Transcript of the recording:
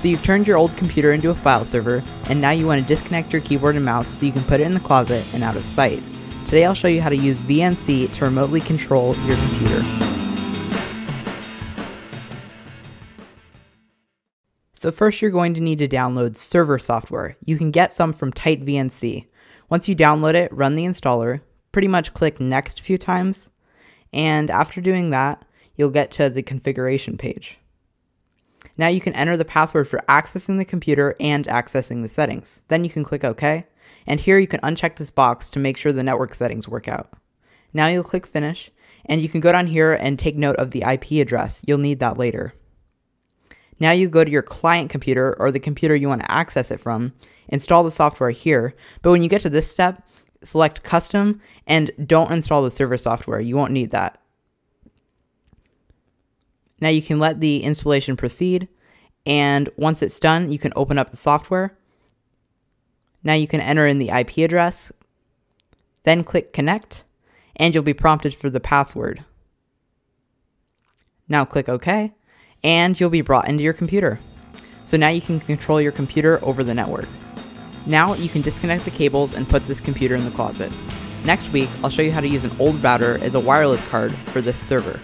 So you've turned your old computer into a file server, and now you want to disconnect your keyboard and mouse so you can put it in the closet and out of sight. Today I'll show you how to use VNC to remotely control your computer. So first you're going to need to download server software. You can get some from TightVNC. Once you download it, run the installer, pretty much click next a few times, and after doing that, you'll get to the configuration page. Now you can enter the password for accessing the computer and accessing the settings. Then you can click OK, and here you can uncheck this box to make sure the network settings work out. Now you'll click Finish, and you can go down here and take note of the IP address. You'll need that later. Now you go to your client computer, or the computer you want to access it from, install the software here, but when you get to this step, select Custom, and don't install the server software. You won't need that. Now you can let the installation proceed, and once it's done, you can open up the software. Now you can enter in the IP address, then click Connect, and you'll be prompted for the password. Now click OK, and you'll be brought into your computer. So now you can control your computer over the network. Now you can disconnect the cables and put this computer in the closet. Next week, I'll show you how to use an old router as a wireless card for this server.